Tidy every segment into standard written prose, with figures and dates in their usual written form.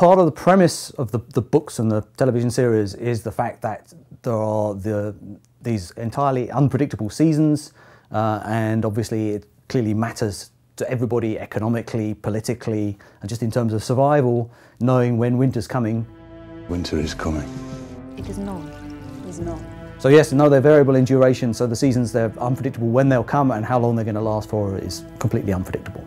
part of the premise of the books and the television series is the fact that there are these entirely unpredictable seasons, and obviously it clearly matters to everybody economically, politically, and just in terms of survival, knowing when winter's coming. Winter is coming. It is not. It is not. So yes, no, they're variable in duration, so the seasons, they're unpredictable when they'll come, and how long they're going to last for is completely unpredictable.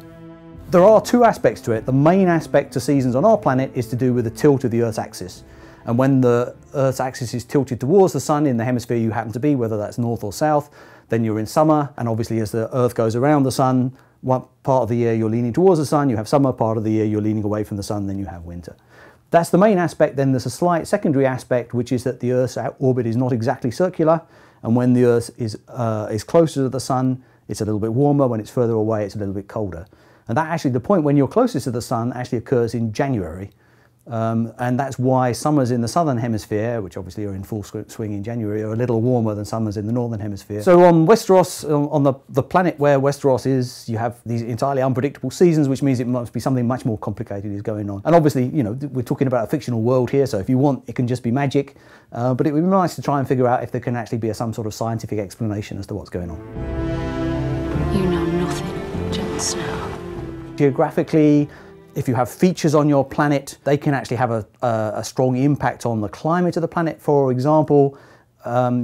There are two aspects to it. The main aspect to seasons on our planet is to do with the tilt of the Earth's axis. And when the Earth's axis is tilted towards the sun in the hemisphere you happen to be, whether that's north or south, then you're in summer, and obviously as the Earth goes around the sun, one part of the year you're leaning towards the sun, you have summer, part of the year you're leaning away from the sun, then you have winter. That's the main aspect. Then there's a slight secondary aspect, which is that the Earth's orbit is not exactly circular, and when the Earth is closer to the sun, it's a little bit warmer. When it's further away, it's a little bit colder. And that actually, the point when you're closest to the sun actually occurs in January, and that's why summers in the southern hemisphere, which obviously are in full swing in January, are a little warmer than summers in the northern hemisphere. So on Westeros, on the planet where Westeros is, you have these entirely unpredictable seasons, which means it must be something much more complicated is going on. And obviously, you know, we're talking about a fictional world here, so if you want, it can just be magic, but it would be nice to try and figure out if there can actually be some sort of scientific explanation as to what's going on. You know nothing, Jon Snow. Geographically, if you have features on your planet, they can actually have a strong impact on the climate of the planet. For example,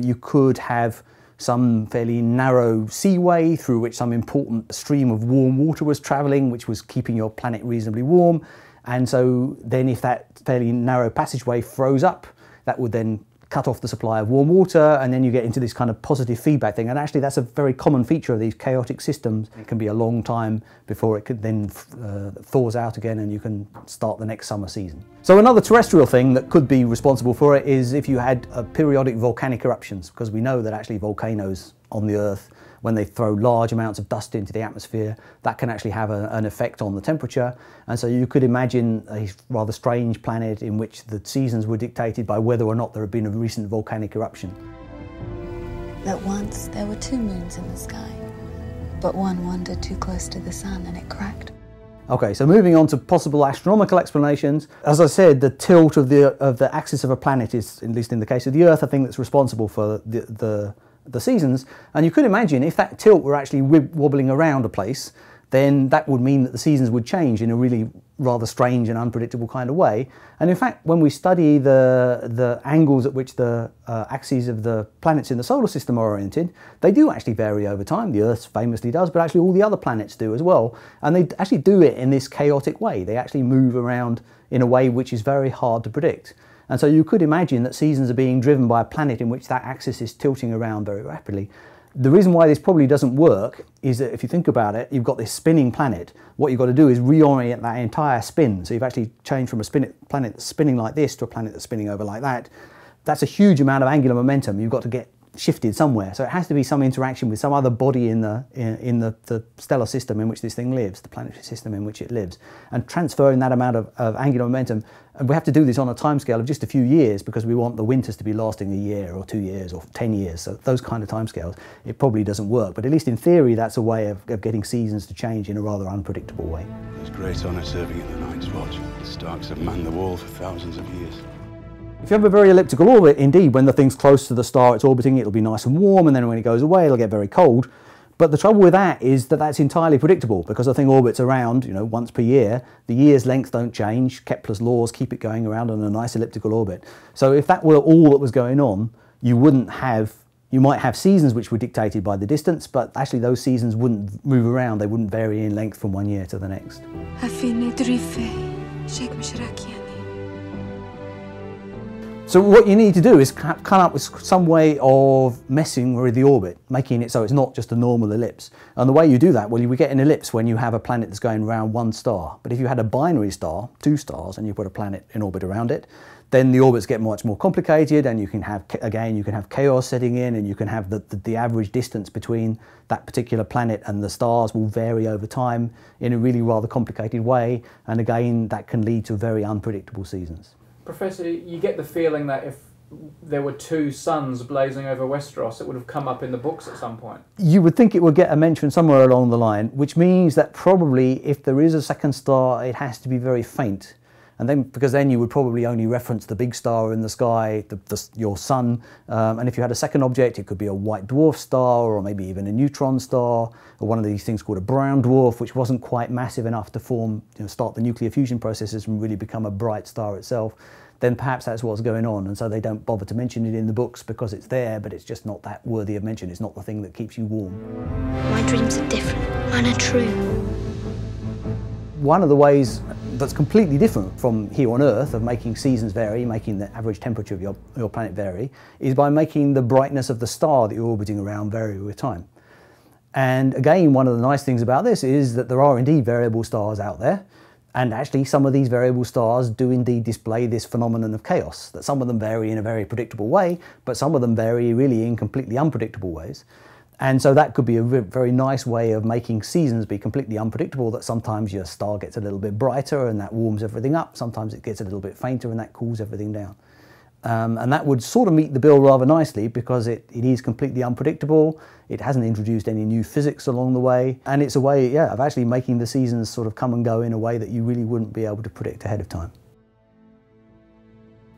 you could have some fairly narrow seaway through which some important stream of warm water was traveling, which was keeping your planet reasonably warm. And so then if that fairly narrow passageway froze up, that would then cut off the supply of warm water, and then you get into this kind of positive feedback thing. And actually that's a very common feature of these chaotic systems. It can be a long time before it could then thaws out again and you can start the next summer season. So another terrestrial thing that could be responsible for it is if you had periodic volcanic eruptions, because we know that actually volcanoes on the Earth, when they throw large amounts of dust into the atmosphere, that can actually have an effect on the temperature. And so you could imagine a rather strange planet in which the seasons were dictated by whether or not there had been a recent volcanic eruption. That once there were two moons in the sky, but one wandered too close to the sun and it cracked. Okay, so moving on to possible astronomical explanations. As I said, the tilt of the axis of a planet is, at least in the case of the Earth, a thing that's responsible for the seasons. And you could imagine if that tilt were actually wobbling around a place, then that would mean that the seasons would change in a really rather strange and unpredictable kind of way. And in fact, when we study the angles at which the axes of the planets in the solar system are oriented, they do actually vary over time. The Earth famously does, but actually all the other planets do as well. And they actually do it in this chaotic way. They actually move around in a way which is very hard to predict. And so you could imagine that seasons are being driven by a planet in which that axis is tilting around very rapidly. The reason why this probably doesn't work is that if you think about it, you've got this spinning planet. What you've got to do is reorient that entire spin. So you've actually changed from a planet that's spinning like this to a planet that's spinning over like that. That's a huge amount of angular momentum. You've got to get shifted somewhere. So it has to be some interaction with some other body in the stellar system in which this thing lives, the planetary system in which it lives, and transferring that amount of angular momentum. And we have to do this on a timescale of just a few years because we want the winters to be lasting a year or 2 years or 10 years. So those kind of timescales, it probably doesn't work. But at least in theory, that's a way of getting seasons to change in a rather unpredictable way. There's great honour serving in the Night's Watch. The Starks have manned the wall for thousands of years. If you have a very elliptical orbit, indeed, when the thing's close to the star it's orbiting, it'll be nice and warm, and then when it goes away, it'll get very cold. But the trouble with that is that that's entirely predictable because the thing orbits around, you know, once per year. The year's length don't change. Kepler's laws keep it going around on a nice elliptical orbit. So if that were all that was going on, you might have seasons which were dictated by the distance, but actually those seasons wouldn't move around. They wouldn't vary in length from one year to the next. So what you need to do is come up with some way of messing with the orbit, making it so it's not just a normal ellipse. And the way you do that, well, you would get an ellipse when you have a planet that's going around one star. But if you had a binary star, two stars, and you put a planet in orbit around it, then the orbits get much more complicated, and you can have, again, you can have chaos setting in, and you can have the average distance between that particular planet and the stars will vary over time in a really rather complicated way. And again, that can lead to very unpredictable seasons. Professor, you get the feeling that if there were two suns blazing over Westeros, it would have come up in the books at some point. You would think it would get a mention somewhere along the line, which means that probably if there is a second star, it has to be very faint. And then, because then you would probably only reference the big star in the sky, your sun. And if you had a second object, it could be a white dwarf star, or maybe even a neutron star, or one of these things called a brown dwarf, which wasn't quite massive enough to form, you know, start the nuclear fusion processes and really become a bright star itself. Then perhaps that's what's going on, and so they don't bother to mention it in the books because it's there, but it's just not that worthy of mention. It's not the thing that keeps you warm. My dreams are different. Mine are true. One of the ways that's completely different from here on Earth of making seasons vary, making the average temperature of your planet vary, is by making the brightness of the star that you're orbiting around vary with time. And again, one of the nice things about this is that there are indeed variable stars out there. And actually, some of these variable stars do indeed display this phenomenon of chaos, that some of them vary in a very predictable way, but some of them vary really in completely unpredictable ways. And so that could be a very nice way of making seasons be completely unpredictable, that sometimes your star gets a little bit brighter and that warms everything up, sometimes it gets a little bit fainter and that cools everything down. And that would sort of meet the bill rather nicely because it is completely unpredictable, it hasn't introduced any new physics along the way, and it's a way, yeah, of actually making the seasons sort of come and go in a way that you really wouldn't be able to predict ahead of time.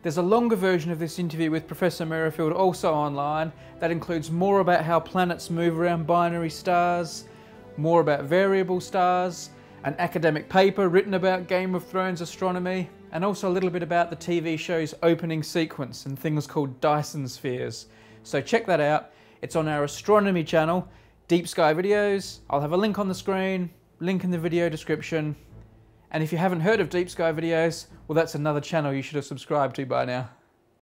There's a longer version of this interview with Professor Merrifield also online that includes more about how planets move around binary stars, more about variable stars, an academic paper written about Game of Thrones astronomy, and also a little bit about the TV show's opening sequence and things called Dyson spheres. So check that out. It's on our astronomy channel, Deep Sky Videos. I'll have a link on the screen, link in the video description. And if you haven't heard of Deep Sky Videos, well, that's another channel you should have subscribed to by now.